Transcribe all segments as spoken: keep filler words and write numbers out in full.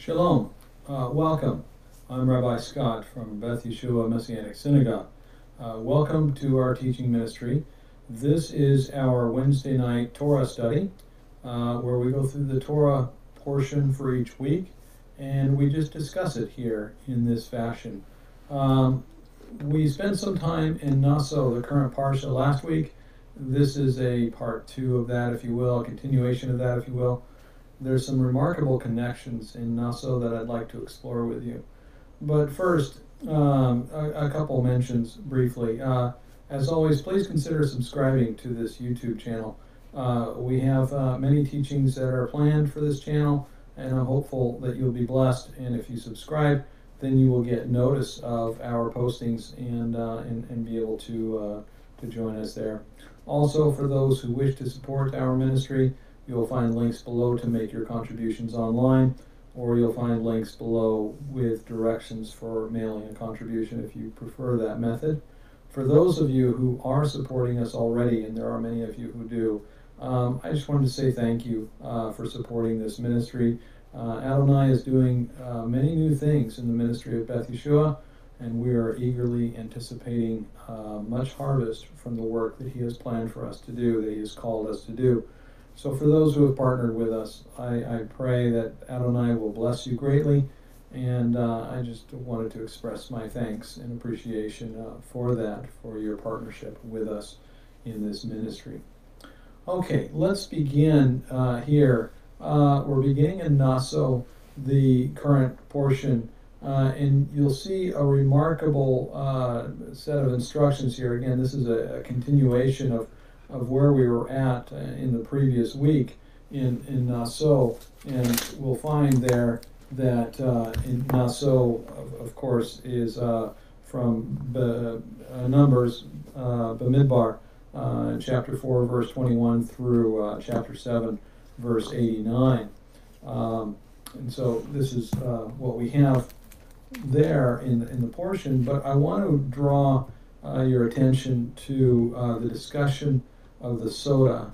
Shalom. Uh, welcome. I'm Rabbi Scott from Beth Yeshua Messianic Synagogue. Uh, welcome to our teaching ministry. This is our Wednesday night Torah study, uh, where we go through the Torah portion for each week, and we just discuss it here in this fashion. Um, we spent some time in Naso, the current Parsha, last week. This is a part two of that, if you will, a continuation of that, if you will. There's some remarkable connections in Naso that I'd like to explore with you. But first, um, a, a couple mentions briefly. Uh, as always, please consider subscribing to this YouTube channel. Uh, we have uh, many teachings that are planned for this channel, and I'm hopeful that you'll be blessed. And if you subscribe, then you will get notice of our postings and uh, and, and be able to, uh, to join us there. Also, for those who wish to support our ministry, you'll find links below to make your contributions online, or you'll find links below with directions for mailing a contribution if you prefer that method. For those of you who are supporting us already, and there are many of you who do, um, I just wanted to say thank you uh, for supporting this ministry. Uh, Adonai is doing uh, many new things in the ministry of Beth Yeshua, and we are eagerly anticipating uh, much harvest from the work that he has planned for us to do, that he has called us to do. So for those who have partnered with us, I, I pray that Adonai will bless you greatly, and uh, I just wanted to express my thanks and appreciation uh, for that, for your partnership with us in this ministry. Okay, let's begin uh, here. Uh, we're beginning in Naso, the current portion, uh, and you'll see a remarkable uh, set of instructions here. Again, this is a, a continuation of of where we were at in the previous week in, in Naso, and we'll find there that uh, in Naso, of, of course, is uh, from B, uh, Numbers, uh, B'midbar, uh, chapter four, verse twenty-one through uh, chapter seven, verse eighty-nine. Um, and so this is uh, what we have there in, in the portion, but I want to draw uh, your attention to uh, the discussion of the Sotah.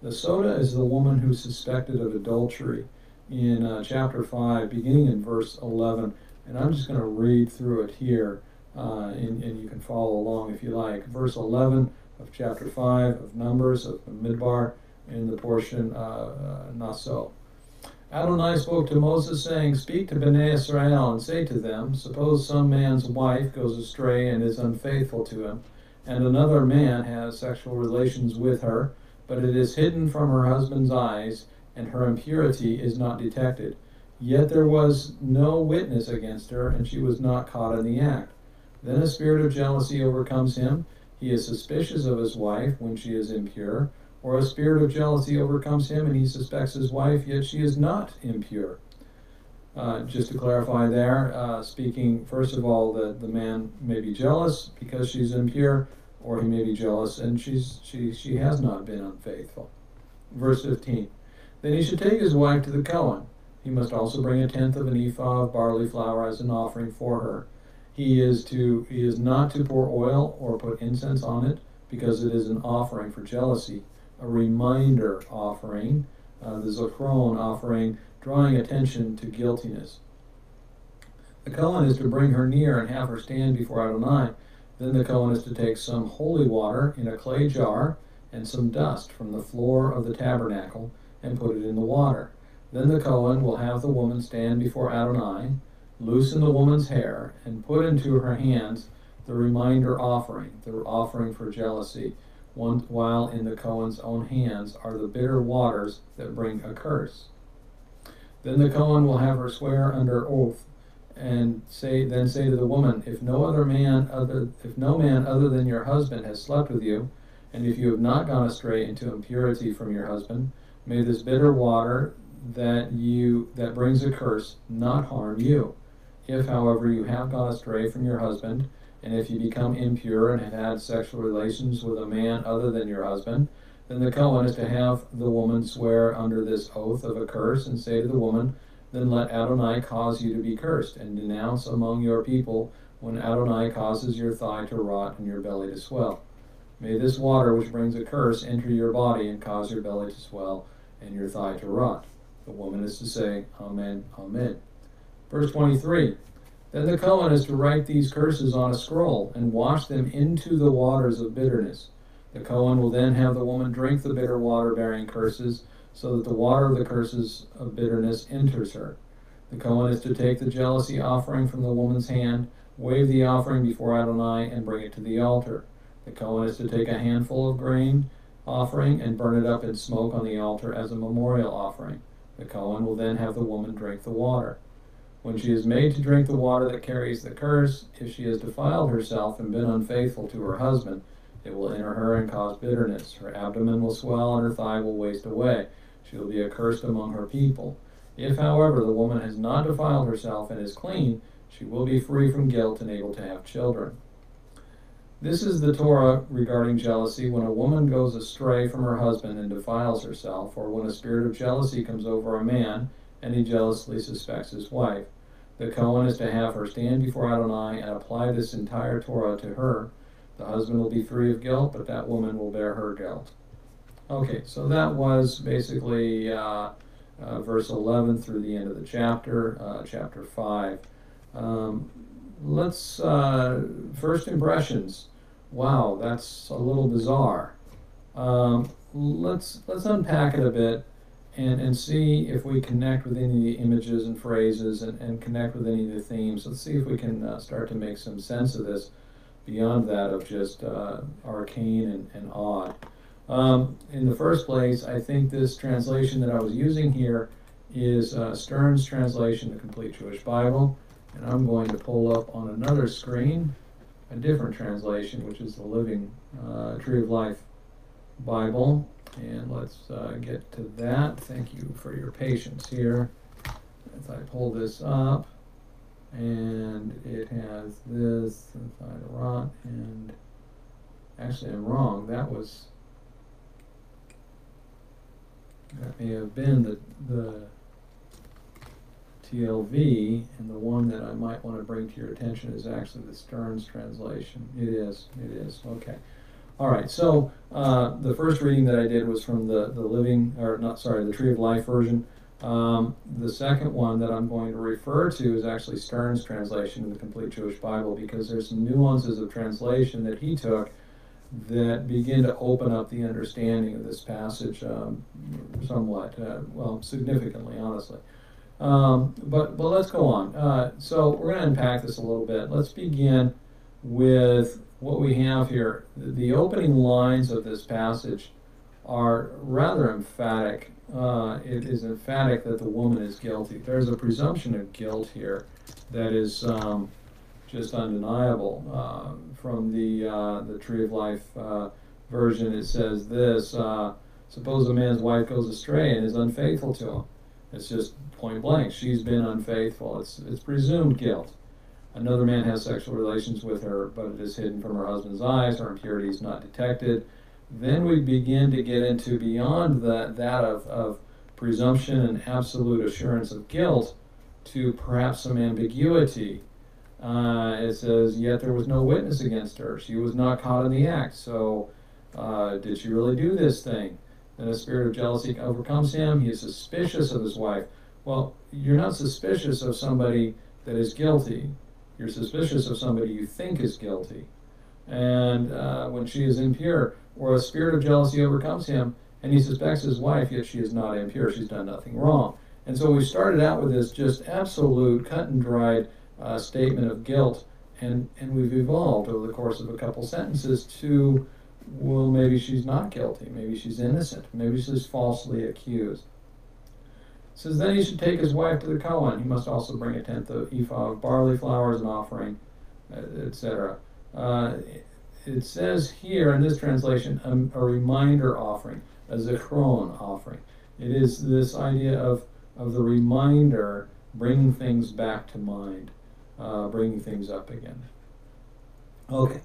The Sotah is the woman who's suspected of adultery in uh, chapter five, beginning in verse eleven. And I'm just going to read through it here, uh, and, and you can follow along if you like. Verse eleven of chapter five of Numbers, of Midbar, and the portion uh, uh, Naso. Adonai spoke to Moses, saying, "Speak to Bnei Israel, and say to them, suppose some man's wife goes astray and is unfaithful to him, and another man has sexual relations with her, but it is hidden from her husband's eyes, and her impurity is not detected. Yet there was no witness against her, and she was not caught in the act. Then a spirit of jealousy overcomes him. He is suspicious of his wife when she is impure, or a spirit of jealousy overcomes him, and he suspects his wife, yet she is not impure." Uh, just to clarify there, uh, speaking, first of all, that the man may be jealous because she's impure, or he may be jealous and she's, she, she has not been unfaithful. Verse fifteen, "Then he should take his wife to the Cohen. He must also bring a tenth of an ephah of barley flour as an offering for her. He is, to, he is not to pour oil or put incense on it, because it is an offering for jealousy, a reminder offering, uh, the Zohron offering, drawing attention to guiltiness. The Cohen is to bring her near and have her stand before Adonai. Then the Cohen is to take some holy water in a clay jar and some dust from the floor of the tabernacle and put it in the water. Then the Cohen will have the woman stand before Adonai, loosen the woman's hair, and put into her hands the reminder offering, the offering for jealousy, while in the Cohen's own hands are the bitter waters that bring a curse. Then the Cohen will have her swear under oath, and say, then say to the woman, if no other man other, if no man other than your husband has slept with you, and if you have not gone astray into impurity from your husband, may this bitter water that you that brings a curse not harm you. If, however, you have gone astray from your husband, and if you become impure and have had sexual relations with a man other than your husband, then the Cohen is to have the woman swear under this oath of a curse and say to the woman, then let Adonai cause you to be cursed, and denounce among your people when Adonai causes your thigh to rot and your belly to swell. May this water which brings a curse enter your body and cause your belly to swell and your thigh to rot. The woman is to say, Amen, Amen. Verse twenty-three, then the Kohen is to write these curses on a scroll and wash them into the waters of bitterness. The Kohen will then have the woman drink the bitter water bearing curses, so that the water of the curses of bitterness enters her. The Kohen is to take the jealousy offering from the woman's hand, wave the offering before Adonai, and bring it to the altar. The Kohen is to take a handful of grain offering and burn it up in smoke on the altar as a memorial offering. The Kohen will then have the woman drink the water. When she is made to drink the water that carries the curse, if she has defiled herself and been unfaithful to her husband, it will enter her and cause bitterness. Her abdomen will swell and her thigh will waste away. She will be accursed among her people. If, however, the woman has not defiled herself and is clean, she will be free from guilt and able to have children. This is the Torah regarding jealousy. When a woman goes astray from her husband and defiles herself, or when a spirit of jealousy comes over a man and he jealously suspects his wife, the Kohen is to have her stand before Adonai and apply this entire Torah to her. The husband will be free of guilt, but that woman will bear her guilt. Okay, so that was basically uh, uh, verse eleven through the end of the chapter, uh, chapter five. Um, let's, uh, first impressions. Wow, that's a little bizarre. Um, let's, let's unpack it a bit and, and see if we connect with any of the images and phrases and, and connect with any of the themes. Let's see if we can uh, start to make some sense of this, beyond that of just uh, arcane and, and odd. Um, in the first place, I think this translation that I was using here is uh, Stern's translation, the Complete Jewish Bible, and I'm going to pull up on another screen a different translation, which is the Living uh, Tree of Life Bible, and let's uh, get to that. Thank you for your patience here as I pull this up. And it has this inside a rot, and actually I'm wrong. That was, that may have been the, the T L V, and the one that I might want to bring to your attention is actually the Stern's translation. It is, it is, okay. All right, so uh, the first reading that I did was from the, the Living, or not, sorry, the Tree of Life version. Um, the second one that I'm going to refer to is actually Stern's translation of the Complete Jewish Bible, because there's some nuances of translation that he took that begin to open up the understanding of this passage um, somewhat, uh, well, significantly, honestly. Um, but, but let's go on. Uh, so we're going to unpack this a little bit. Let's begin with what we have here. The opening lines of this passage are rather emphatic. Uh, it is emphatic that the woman is guilty. There's a presumption of guilt here that is um, just undeniable. Uh, from the uh, the Tree of Life uh, version, it says this, uh, suppose a man's wife goes astray and is unfaithful to him. It's just point blank. She's been unfaithful. It's, it's presumed guilt. Another man has sexual relations with her, but it is hidden from her husband's eyes. Her impurity is not detected. Then we begin to get into beyond that, that of, of presumption and absolute assurance of guilt to perhaps some ambiguity. Uh, it says, yet there was no witness against her. She was not caught in the act. So uh, did she really do this thing? Then a spirit of jealousy overcomes him. He is suspicious of his wife. Well, you're not suspicious of somebody that is guilty. You're suspicious of somebody you think is guilty. And uh, when she is impure, or a spirit of jealousy overcomes him, and he suspects his wife, yet she is not impure. She's done nothing wrong. And so we started out with this just absolute cut-and-dried uh, statement of guilt, and, and we've evolved over the course of a couple sentences to, well, maybe she's not guilty. Maybe she's innocent. Maybe she's falsely accused. It says, then he should take his wife to the Kohen. He must also bring a tenth of ephah of barley flour as an offering, et cetera. Uh, it says here in this translation a, a reminder offering, a Zohron offering. It is this idea of, of the reminder, bringing things back to mind, uh, bringing things up again. Okay,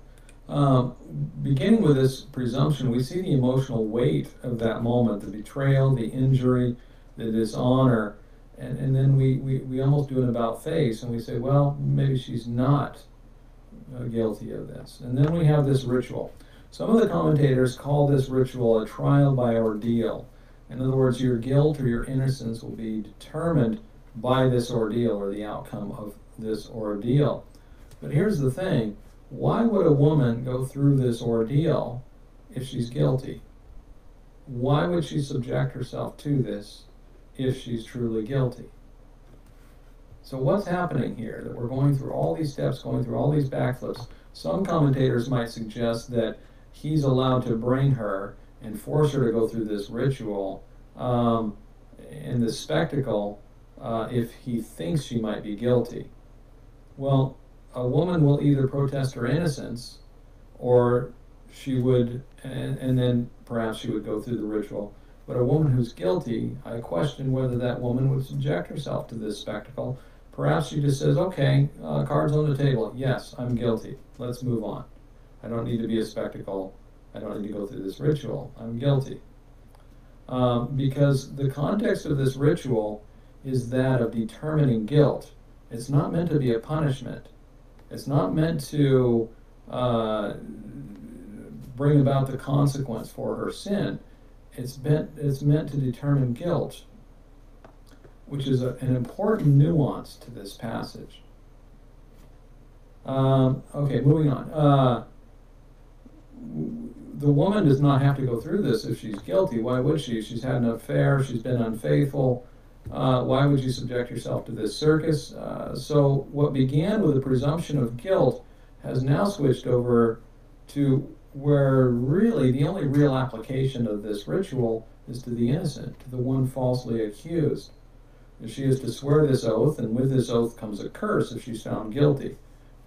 um, beginning with this presumption, we see the emotional weight of that moment, the betrayal, the injury, the dishonor, and, and then we, we, we almost do an about-face and we say, well, maybe she's not guilty of this. And then we have this ritual. Some of the commentators call this ritual a trial by ordeal. In other words, your guilt or your innocence will be determined by this ordeal or the outcome of this ordeal. But here's the thing. Why would a woman go through this ordeal if she's guilty? Why would she subject herself to this if she's truly guilty? So what's happening here? That we're going through all these steps, going through all these backflips. Some commentators might suggest that he's allowed to bring her and force her to go through this ritual um, in this spectacle uh, if he thinks she might be guilty. Well, a woman will either protest her innocence, or she would, and, and then perhaps she would go through the ritual. But a woman who's guilty, I question whether that woman would subject herself to this spectacle. Perhaps she just says, okay, uh, cards on the table. Yes, I'm guilty. Let's move on. I don't need to be a spectacle. I don't need to go through this ritual. I'm guilty. Um, because the context of this ritual is that of determining guilt. It's not meant to be a punishment. It's not meant to uh, bring about the consequence for her sin. It's meant, it's meant to determine guilt, which is a, an important nuance to this passage. Um, okay, moving on. Uh, the woman does not have to go through this if she's guilty. Why would she? She's had an affair. She's been unfaithful. Uh, why would you subject yourself to this circus? Uh, so what began with a presumption of guilt has now switched over to where really the only real application of this ritual is to the innocent, to the one falsely accused. And she is to swear this oath, and with this oath comes a curse if she's found guilty.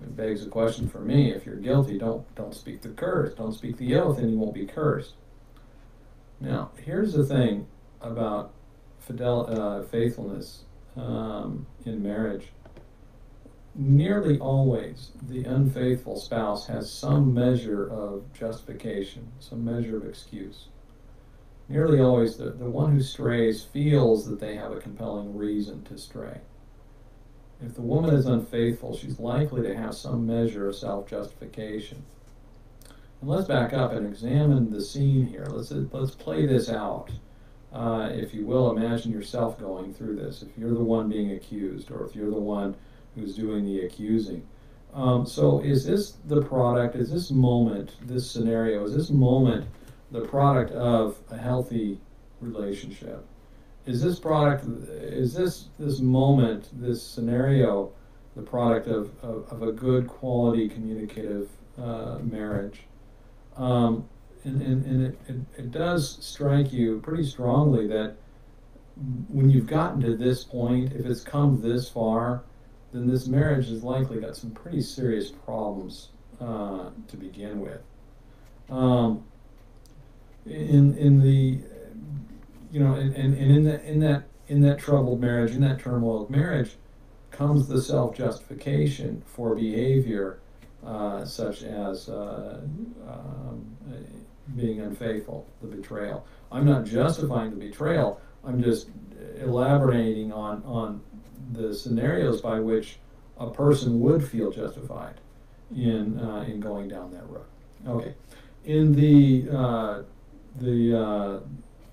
It begs a question for me. If you're guilty, don't, don't speak the curse. Don't speak the oath, and you won't be cursed. Now, here's the thing about Fidel, uh, faithfulness um, in marriage. Nearly always the unfaithful spouse has some measure of justification, some measure of excuse. Nearly always the, the one who strays feels that they have a compelling reason to stray. If the woman is unfaithful, she's likely to have some measure of self-justification. And let's back up and examine the scene here. Let's, let's play this out. Uh, if you will, imagine yourself going through this, if you're the one being accused, or if you're the one who's doing the accusing. Um, so is this the product, is this moment, this scenario, is this moment the product of a healthy relationship? Is this product, is this, this moment, this scenario, the product of, of, of a good quality communicative uh, marriage? Um, And, and, and it, it, it does strike you pretty strongly that when you've gotten to this point, if it's come this far, then this marriage has likely got some pretty serious problems uh, to begin with. Um, in in the you know and in, in, in that in that in that troubled marriage, in that turmoiled marriage, comes the self-justification for behavior uh, such as uh, um, being unfaithful, the betrayal. I'm not justifying the betrayal. I'm just elaborating on, on the scenarios by which a person would feel justified in uh, in going down that road. Okay, in the uh, the uh,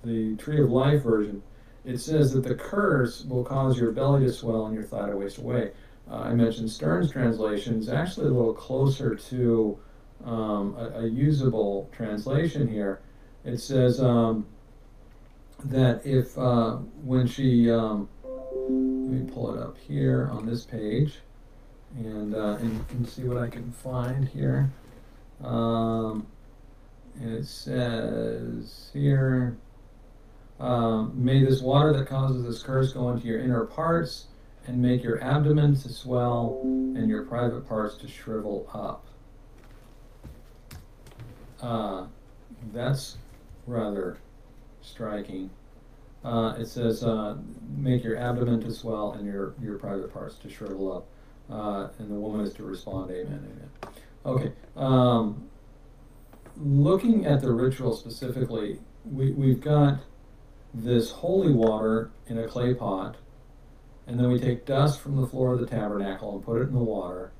the Tree of Life version, it says that the curse will cause your belly to swell and your thigh to waste away. Uh, I mentioned Stern's translation is actually a little closer to Um, a, a usable translation here. It says um, that if uh, when she, um, let me pull it up here on this page and, uh, and, and see what I can find here. Um, it says here, um, may this water that causes this curse go into your inner parts and make your abdomen to swell and your private parts to shrivel up. Uh, that's rather striking. Uh, it says, uh, make your abdomen to swell and your, your private parts to shrivel up. Uh, and the woman is to respond, amen, amen. Okay. Um, looking at the ritual specifically, we, we've got this holy water in a clay pot, and then we take dust from the floor of the tabernacle and put it in the water.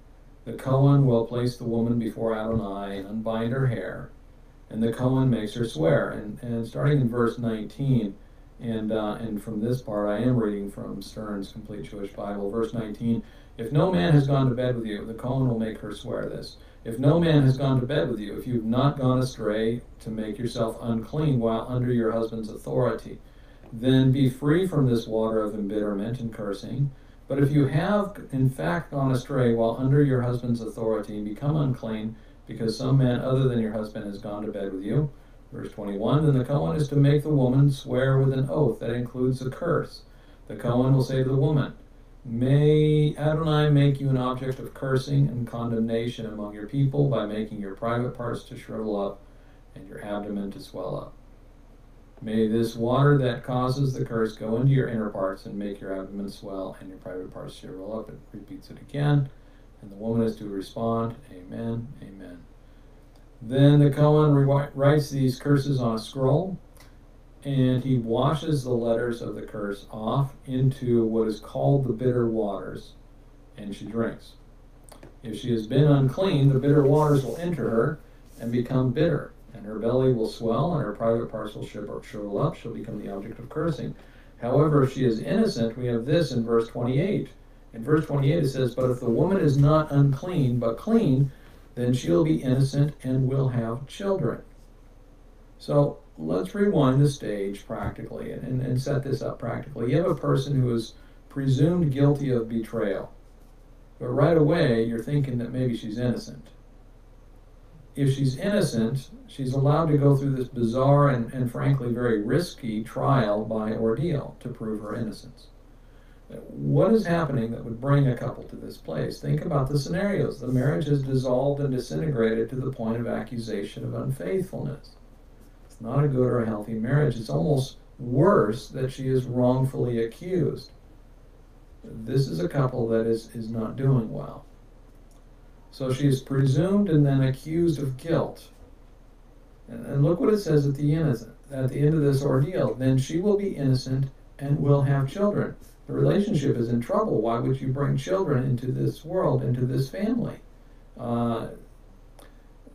The Cohen will place the woman before Adonai and unbind her hair, and the Cohen makes her swear. And, and starting in verse nineteen, And, uh, and from this part, I am reading from Stern's Complete Jewish Bible, verse nineteen. If no man has gone to bed with you, the Kohen will make her swear this. If no man has gone to bed with you, if you have not gone astray to make yourself unclean while under your husband's authority, then be free from this water of embitterment and cursing. But if you have, in fact, gone astray while under your husband's authority and become unclean, because some man other than your husband has gone to bed with you, verse twenty-one, then the Kohen is to make the woman swear with an oath that includes a curse. The Kohen will say to the woman, May Adonai make you an object of cursing and condemnation among your people by making your private parts to shrivel up and your abdomen to swell up. May this water that causes the curse go into your inner parts and make your abdomen swell and your private parts shrivel up. It repeats it again. And the woman is to respond, Amen, Amen. Then the Kohen writes these curses on a scroll, and he washes the letters of the curse off into what is called the bitter waters, and she drinks. If she has been unclean, the bitter waters will enter her and become bitter, and her belly will swell, and her private parts will shrivel up. She'll become the object of cursing. However, if she is innocent, we have this in verse twenty-eight. In verse twenty-eight it says, But if the woman is not unclean but clean, then she'll be innocent and will have children. So let's rewind the stage practically and, and set this up practically. You have a person who is presumed guilty of betrayal, but right away you're thinking that maybe she's innocent. If she's innocent, she's allowed to go through this bizarre and, and frankly very risky trial by ordeal to prove her innocence. What is happening that would bring a couple to this place? Think about the scenarios. The marriage is dissolved and disintegrated to the point of accusation of unfaithfulness. It's not a good or a healthy marriage. It's almost worse that she is wrongfully accused. This is a couple that is, is not doing well. So she is presumed and then accused of guilt. And, and look what it says at the end, at the end of this ordeal. Then she will be innocent and will have children. The relationship is in trouble. Why would you bring children into this world, into this family? Uh,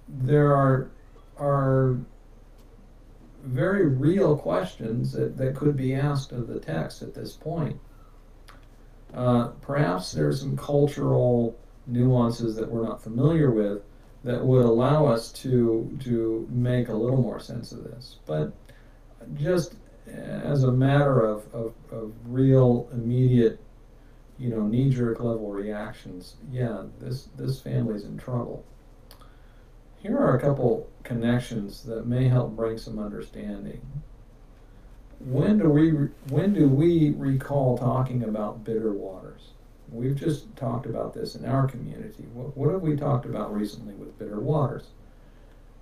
there are, are very real questions that, that could be asked of the text at this point. Uh, perhaps there are some cultural nuances that we're not familiar with that would allow us to, to make a little more sense of this. But just as a matter of, of, of real, immediate, you know, knee-jerk level reactions, yeah, this, this family's in trouble. Here are a couple connections that may help bring some understanding. When do we, when do we recall talking about bitter waters? We've just talked about this in our community. What, what have we talked about recently with bitter waters?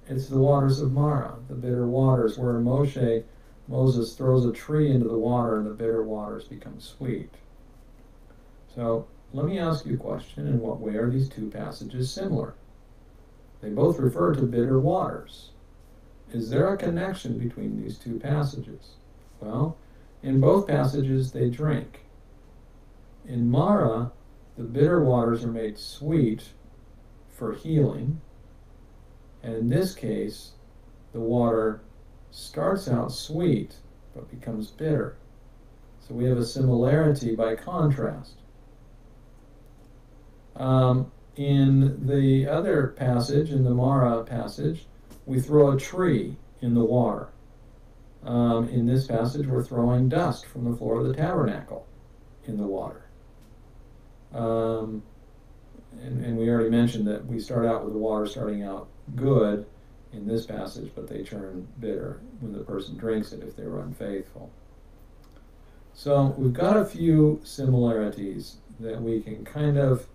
It's the waters of Mara, the bitter waters where Moshe Moses throws a tree into the water and the bitter waters become sweet. So let me ask you a question. In what way are these two passages similar? They both refer to bitter waters. Is there a connection between these two passages? Well, in both passages they drink. In Mara, the bitter waters are made sweet for healing. And in this case, the water starts out sweet but becomes bitter. So we have a similarity by contrast. Um, in the other passage, in the Mara passage, we throw a tree in the water. Um, in this passage, we're throwing dust from the floor of the tabernacle in the water. Um, and, and we already mentioned that we start out with the water starting out good in this passage, but they turn bitter when the person drinks it if they were unfaithful. So we've got a few similarities that we can kind of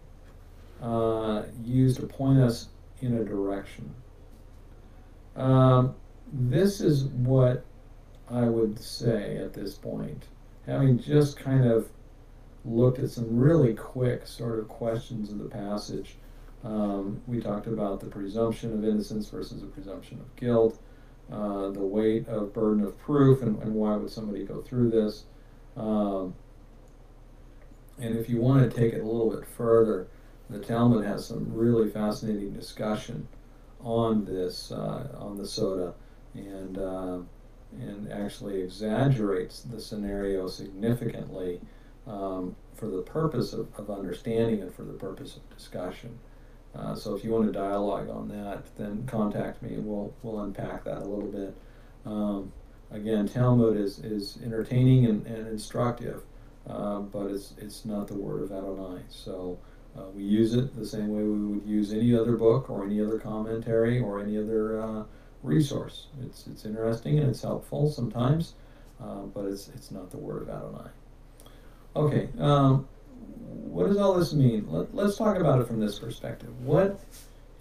uh, use to point us in a direction. Um, this is what I would say at this point, having just kind of looked at some really quick sort of questions of the passage. Um, we talked about the presumption of innocence versus the presumption of guilt, uh, the weight of burden of proof, and, and why would somebody go through this. Um, and if you want to take it a little bit further, the Talmud has some really fascinating discussion on this, uh, on the Sotah, and uh, and actually exaggerates the scenario significantly um, for the purpose of, of understanding and for the purpose of discussion. Uh, so if you want a dialogue on that, then contact me. We'll, we'll unpack that a little bit. Um, again, Talmud is, is entertaining and, and instructive, uh, but it's, it's not the word of Adonai. So uh, we use it the same way we would use any other book or any other commentary or any other uh, resource. It's, it's interesting and it's helpful sometimes, uh, but it's, it's not the word of Adonai. Okay. Um, What does all this mean? Let, let's talk about it from this perspective. What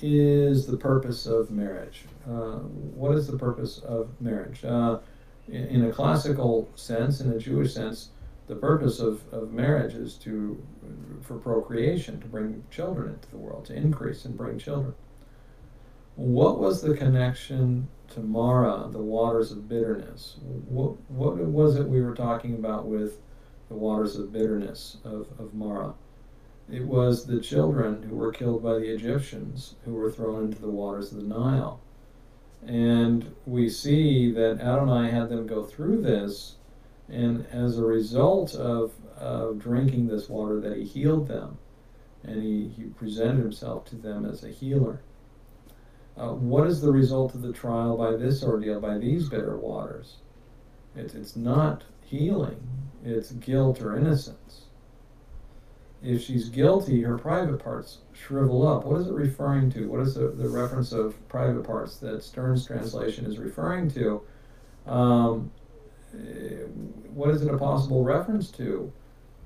is the purpose of marriage? Uh, what is the purpose of marriage? Uh, in, in a classical sense, in a Jewish sense, the purpose of, of marriage is to, for procreation, to bring children into the world, to increase and bring children. What was the connection to Mara, the waters of bitterness? What, what was it we were talking about with the waters of bitterness of, of Mara? It was the children who were killed by the Egyptians who were thrown into the waters of the Nile. And we see that Adonai had them go through this, and as a result of, of drinking this water, that he healed them. And he, he presented himself to them as a healer. Uh, what is the result of the trial by this ordeal, by these bitter waters? It, it's not healing. It's guilt or innocence. If she's guilty, her private parts shrivel up. What is it referring to? What is the, the reference of private parts that Stern's translation is referring to? Um, what is it a possible reference to?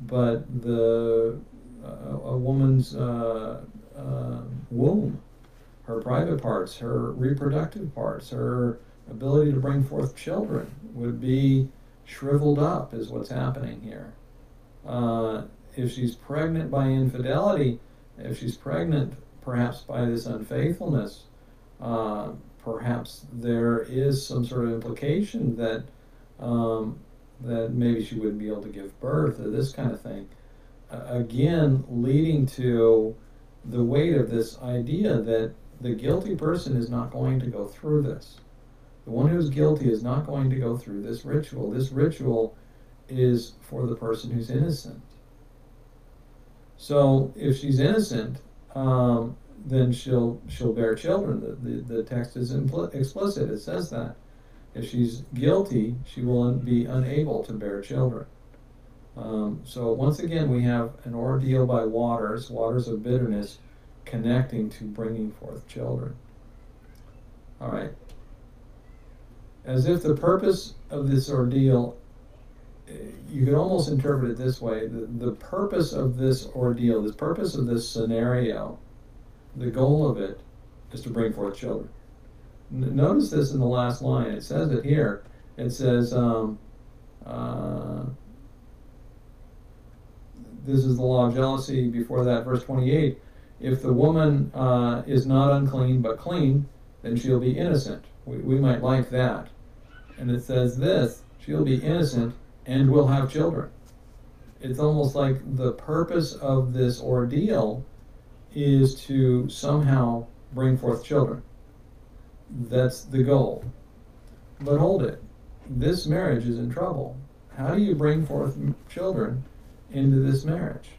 But the uh, a woman's uh, uh, womb, her private parts, her reproductive parts, her ability to bring forth children would be shriveled up is what's happening here. Uh, if she's pregnant by infidelity, if she's pregnant perhaps by this unfaithfulness, uh, perhaps there is some sort of implication that um, that maybe she wouldn't be able to give birth or this kind of thing. Uh, again, leading to the weight of this idea that the guilty person is not going to go through this. The one who's guilty is not going to go through this ritual. This ritual is for the person who's innocent. So if she's innocent, um, then she'll she'll bear children. The, the, the text is impl- explicit. It says that. If she's guilty, she will be unable to bear children. Um, so once again, we have an ordeal by waters, waters of bitterness, connecting to bringing forth children. All right. As if the purpose of this ordeal, you could almost interpret it this way, the, the purpose of this ordeal, the purpose of this scenario, the goal of it is to bring forth children. Notice this in the last line, it says it here, it says, um, uh, this is the law of jealousy. Before that, verse twenty-eight, if the woman uh, is not unclean but clean, then she'll be innocent. We, we might like that. And it says this, she'll be innocent and will have children. It's almost like the purpose of this ordeal is to somehow bring forth children. That's the goal. But hold it, this marriage is in trouble. How do you bring forth children into this marriage?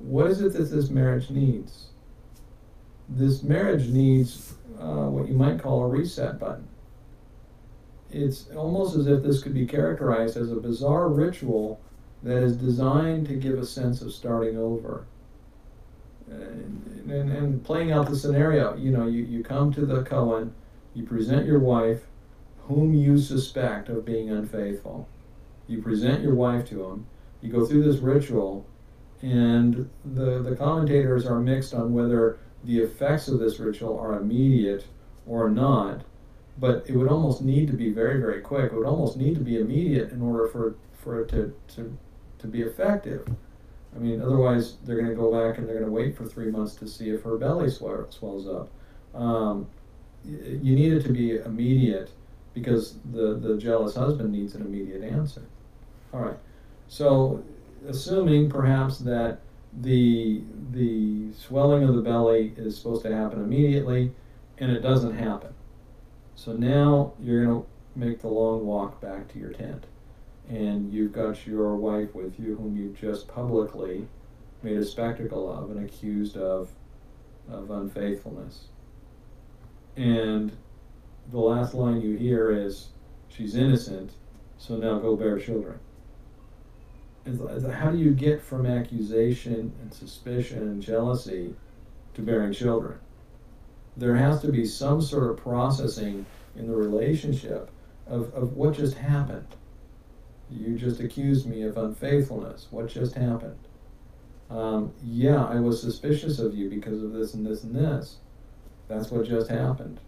What is it that this marriage needs? This marriage needs uh, what you might call a reset button. It's almost as if this could be characterized as a bizarre ritual that is designed to give a sense of starting over. And, and, and playing out the scenario, you know, you, you come to the Cohen, you present your wife, whom you suspect of being unfaithful. You present your wife to him, you go through this ritual, and the, the commentators are mixed on whether the effects of this ritual are immediate or not, but it would almost need to be very, very quick. It would almost need to be immediate in order for, for it to, to, to be effective. I mean, otherwise they're going to go back and they're going to wait for three months to see if her belly swell, swells up. Um, you need it to be immediate because the, the jealous husband needs an immediate answer. All right, so assuming perhaps that the the swelling of the belly is supposed to happen immediately, and it doesn't happen. So now you're going to make the long walk back to your tent, and you've got your wife with you whom you've just publicly made a spectacle of and accused of of unfaithfulness. And the last line you hear is, she's innocent, so now go bear children. How do you get from accusation and suspicion and jealousy to bearing children? There has to be some sort of processing in the relationship of, of what just happened. You just accused me of unfaithfulness. What just happened? Um, yeah, I was suspicious of you because of this and this and this. That's what just happened.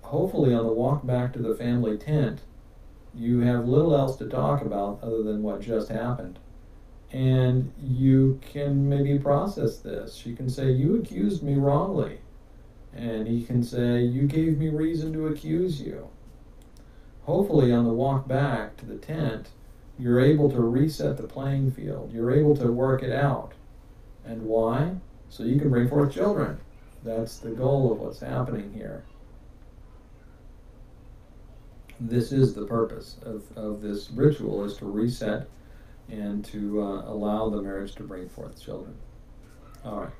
Hopefully on the walk back to the family tent, you have little else to talk about other than what just happened. And you can maybe process this. She can say, you accused me wrongly. And he can say, you gave me reason to accuse you. Hopefully on the walk back to the tent, you're able to reset the playing field. You're able to work it out. And why? So you can bring forth children. That's the goal of what's happening here. This is the purpose of, of this ritual, is to reset and to uh, allow the marriage to bring forth children. All right.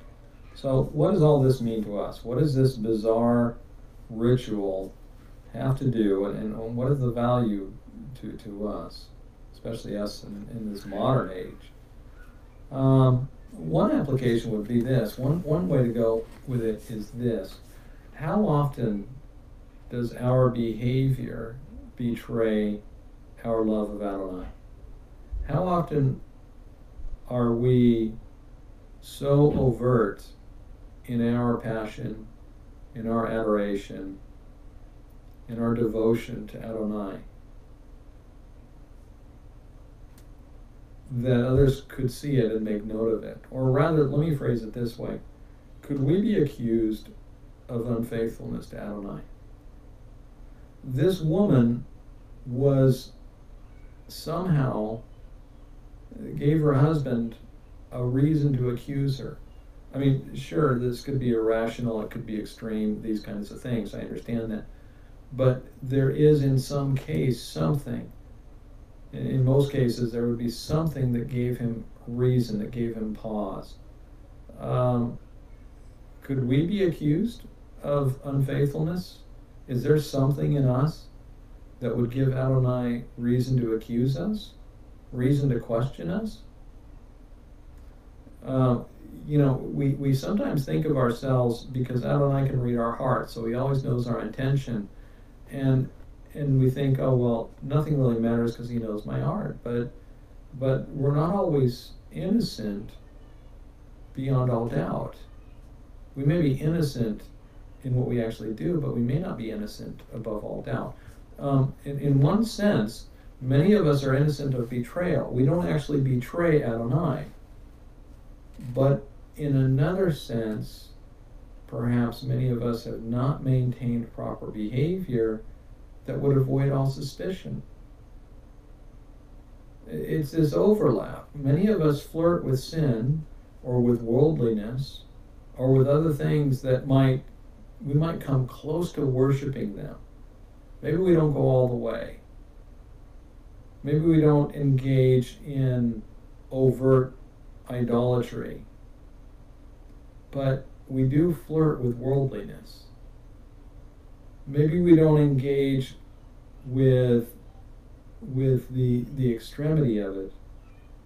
So what does all this mean to us? What does this bizarre ritual have to do, and, and what is the value to, to us, especially us in, in this modern age? Um, one application would be this. One, one way to go with it is this. How often does our behavior betray our love of Adonai? How often are we so overt in our passion, in our adoration, in our devotion to Adonai, that others could see it and make note of it? Or rather, let me phrase it this way. Could we be accused of unfaithfulness to Adonai? This woman was somehow, gave her husband a reason to accuse her. I mean, sure, this could be irrational, it could be extreme, these kinds of things, I understand that. But there is, in some case, something. In most cases, there would be something that gave him reason, that gave him pause. Um, could we be accused of unfaithfulness? Is there something in us that would give Adonai reason to accuse us, reason to question us? Uh, you know, we, we sometimes think of ourselves, because Adonai can read our heart, so he always knows our intention. And and we think, oh, well, nothing really matters because he knows my heart. But, but we're not always innocent beyond all doubt. We may be innocent in what we actually do, but we may not be innocent above all doubt. Um, in, in one sense, many of us are innocent of betrayal. We don't actually betray Adonai. But in another sense, perhaps many of us have not maintained proper behavior that would avoid all suspicion. It's this overlap. Many of us flirt with sin or with worldliness or with other things that might, we might come close to worshiping them. Maybe we don't go all the way. Maybe we don't engage in overt idolatry. But we do flirt with worldliness. Maybe we don't engage with with the the extremity of it,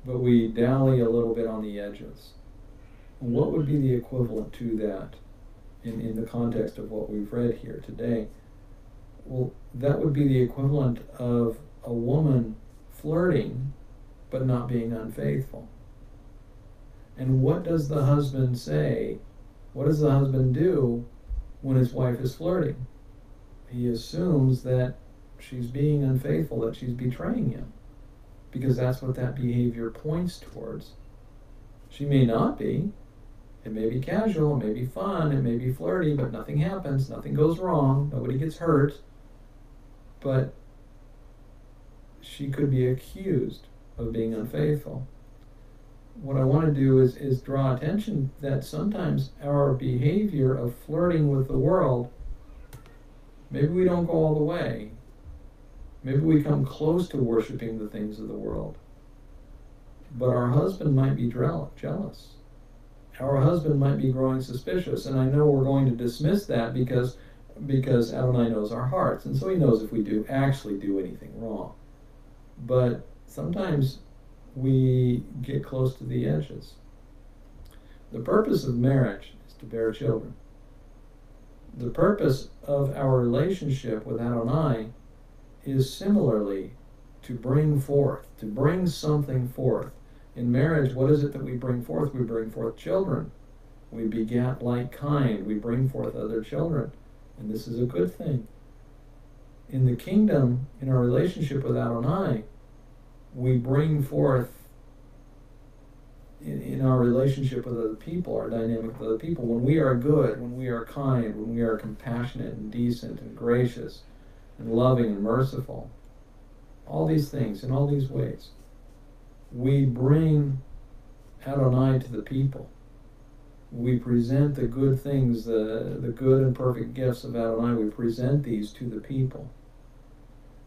but we dally a little bit on the edges. What would be the equivalent to that in, in the context of what we've read here today? Well, that would be the equivalent of a woman flirting but not being unfaithful. And what does the husband say? What does the husband do when his wife is flirting? He assumes that she's being unfaithful, that she's betraying him, because that's what that behavior points towards. She may not be. It may be casual, it may be fun, it may be flirty, but nothing happens, nothing goes wrong, nobody gets hurt. But she could be accused of being unfaithful. What I want to do is, is draw attention that sometimes our behavior of flirting with the world, maybe we don't go all the way, Maybe we come close to worshiping the things of the world. But our husband might be jealous. Our husband might be growing suspicious. And I know we're going to dismiss that because, because Adonai knows our hearts. And so he knows if we do actually do anything wrong. But sometimes we get close to the edges. The purpose of marriage is to bear children. The purpose of our relationship with Adonai is similarly to bring forth, to bring something forth. In marriage, what is it that we bring forth? We bring forth children. We begat like kind. We bring forth other children. And this is a good thing. In the kingdom, in our relationship with Adonai, we bring forth, in, in our relationship with other people, our dynamic with other people, when we are good, when we are kind, when we are compassionate and decent and gracious and loving and merciful, all these things, in all these ways, we bring Adonai to the people. We present the good things, the, the good and perfect gifts of Adonai, we present these to the people.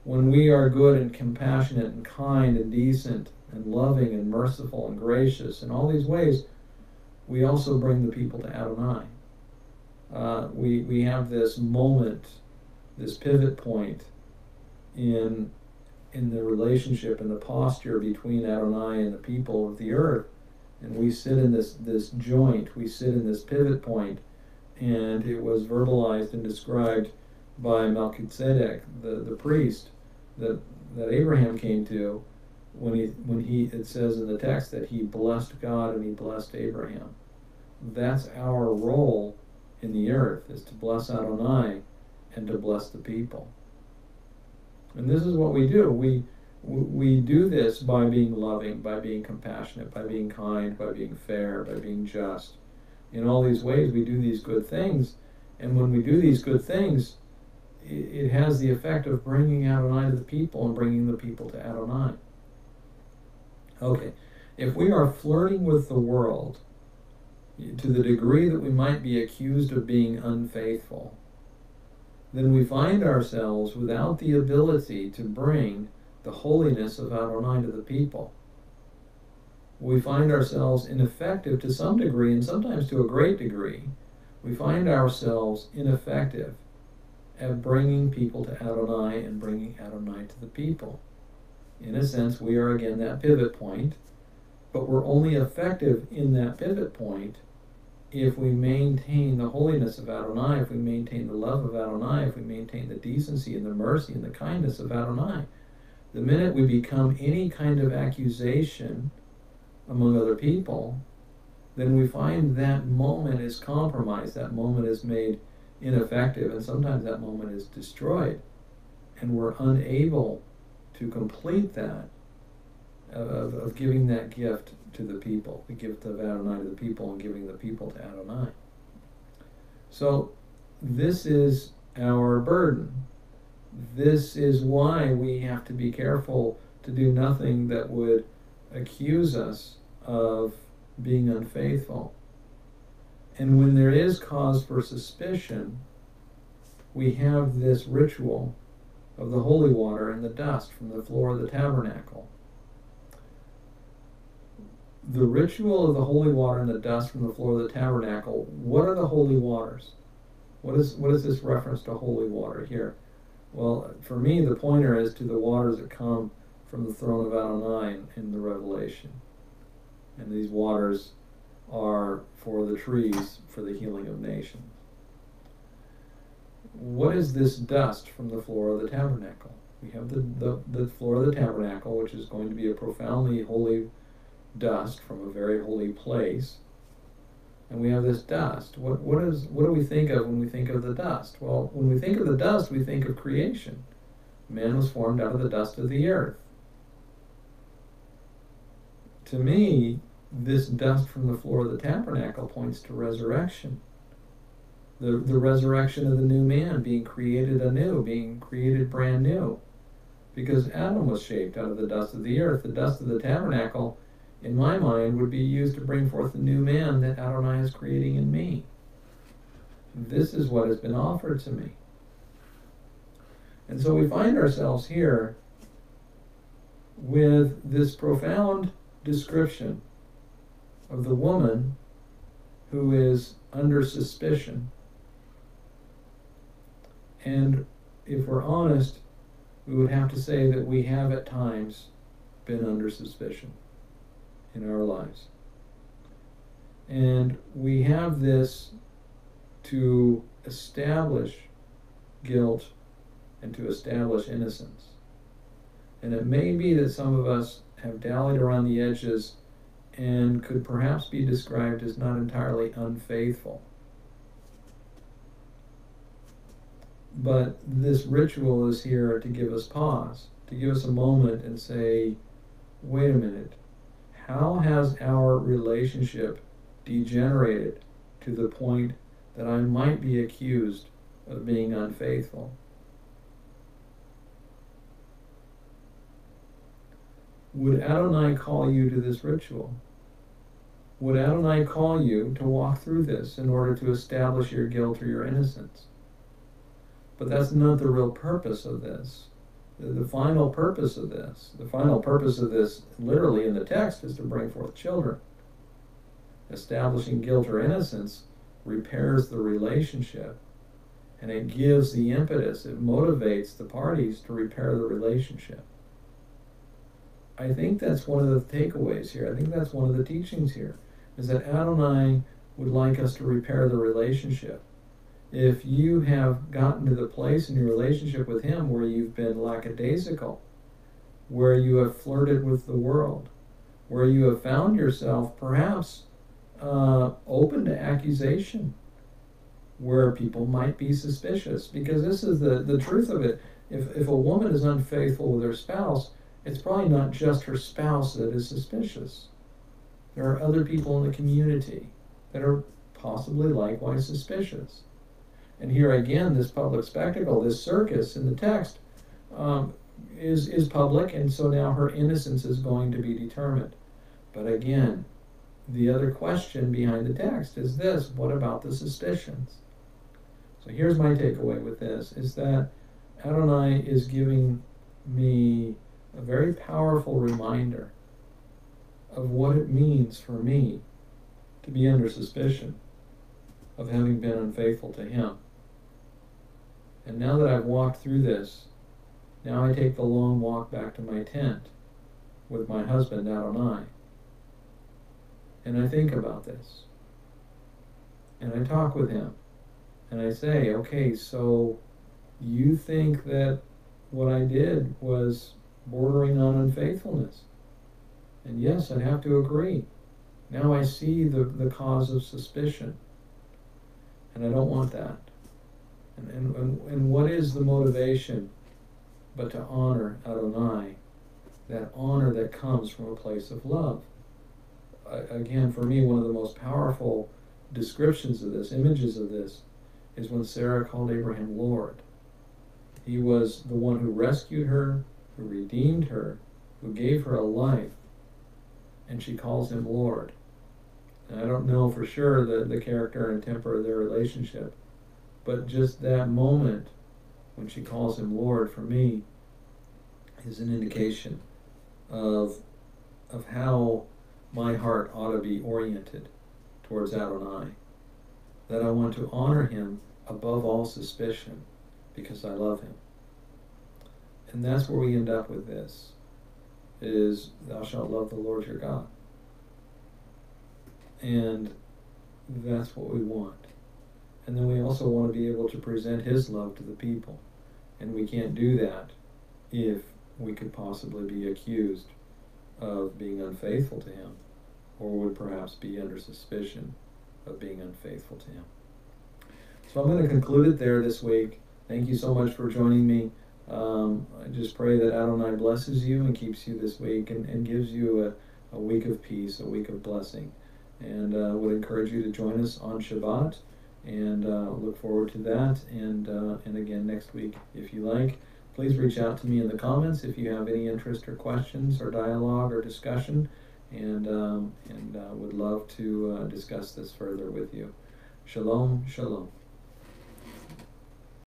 When we are good and compassionate and kind and decent and loving and merciful and gracious in all these ways, we also bring the people to Adonai. Uh, we, we have this moment, this pivot point in, in the relationship and the posture between Adonai and the people of the earth. And we sit in this, this joint, we sit in this pivot point, and it was verbalized and described by Melchizedek, the, the priest, that, that Abraham came to when he, when he, it says in the text that he blessed God and he blessed Abraham. That's our role in the earth, is to bless Adonai and to bless the people. And this is what we do. We, we do this by being loving, by being compassionate, by being kind, by being fair, by being just. In all these ways, we do these good things. And when we do these good things, it has the effect of bringing Adonai to the people and bringing the people to Adonai. Okay, if we are flirting with the world to the degree that we might be accused of being unfaithful, then we find ourselves without the ability to bring the holiness of Adonai to the people. We find ourselves ineffective to some degree, and sometimes to a great degree. We find ourselves ineffective at bringing people to Adonai and bringing Adonai to the people. In a sense, we are again that pivot point, but we're only effective in that pivot point if we maintain the holiness of Adonai, if we maintain the love of Adonai, if we maintain the decency and the mercy and the kindness of Adonai. The minute we become any kind of accusation among other people, then we find that moment is compromised, that moment is made ineffective, and sometimes that moment is destroyed, and we're unable to complete that of, of giving that gift to the people, the gift of Adonai to the people, and giving the people to Adonai. So this is our burden. This is why we have to be careful to do nothing that would accuse us of being unfaithful. And when there is cause for suspicion, we have this ritual of the holy water and the dust from the floor of the tabernacle. The ritual of the holy water and the dust from the floor of the tabernacle, what are the holy waters? What is, what is this reference to holy water here? Well, for me, the pointer is to the waters that come from the throne of Adonai in the Revelation. And these waters are for the trees, for the healing of nations. What is this dust from the floor of the tabernacle? We have the, the, the floor of the tabernacle, which is going to be a profoundly holy dust from a very holy place. And we have this dust. What, what, is, what do we think of when we think of the dust? Well, when we think of the dust, we think of creation. Man was formed out of the dust of the earth. To me, this dust from the floor of the tabernacle points to resurrection. The, the resurrection of the new man, being created anew, being created brand new. Because Adam was shaped out of the dust of the earth. The dust of the tabernacle, in my mind, would be used to bring forth the new man that Adonai is creating in me. This is what has been offered to me. And so we find ourselves here with this profound description of the woman who is under suspicion. And if we're honest, we would have to say that we have at times been under suspicion in our lives. And we have this to establish guilt and to establish innocence. And it may be that some of us have dallied around the edges and could perhaps be described as not entirely unfaithful. But this ritual is here to give us pause, to give us a moment and say, wait a minute, how has our relationship degenerated to the point that I might be accused of being unfaithful? Would Adonai call you to this ritual? Would Adonai call you to walk through this in order to establish your guilt or your innocence? But that's not the real purpose of this. The, the final purpose of this, the final purpose of this literally in the text, is to bring forth children. Establishing guilt or innocence repairs the relationship, and it gives the impetus, it motivates the parties to repair the relationship. I think that's one of the takeaways here. I think that's one of the teachings here, is that Adonai would like us to repair the relationship. If you have gotten to the place in your relationship with him where you've been lackadaisical, where you have flirted with the world, where you have found yourself perhaps uh, open to accusation, where people might be suspicious, because this is the, the truth of it. If, if a woman is unfaithful with her spouse, it's probably not just her spouse that is suspicious. There are other people in the community that are possibly likewise suspicious. And here again, this public spectacle, this circus in the text, um, is, is public, and so now her innocence is going to be determined. But again, the other question behind the text is this: what about the suspicions? So here's my takeaway with this, is that Adonai is giving me a very powerful reminder of what it means for me to be under suspicion of having been unfaithful to him. And now that I've walked through this, now I take the long walk back to my tent with my husband Adonai. And I think about this. And I talk with him. And I say, okay, so you think that what I did was bordering on unfaithfulness? And yes, I'd have to agree. Now I see the, the cause of suspicion. And I don't want that. And, and, and what is the motivation but to honor Adonai, that honor that comes from a place of love? Again, for me, one of the most powerful descriptions of this, images of this, is when Sarah called Abraham Lord. He was the one who rescued her, who redeemed her, who gave her a life, and she calls him Lord. And I don't know for sure the, the character and temper of their relationship, but just that moment when she calls him Lord, for me, is an indication of, of how my heart ought to be oriented towards Adonai, that I want to honor him above all suspicion because I love him. And that's where we end up with this, is thou shalt love the Lord your God. And that's what we want. And then we also want to be able to present his love to the people. And we can't do that if we could possibly be accused of being unfaithful to him, or would perhaps be under suspicion of being unfaithful to him. So I'm going to conclude it there this week. Thank you so much for joining me. Um, I just pray that Adonai blesses you and keeps you this week, and, and gives you a, a week of peace, a week of blessing. And I uh, would encourage you to join us on Shabbat, and uh, look forward to that. And, uh, and again next week, if you like. Please reach out to me in the comments if you have any interest or questions or dialogue or discussion, and, um, and uh, would love to uh, discuss this further with you. Shalom, shalom.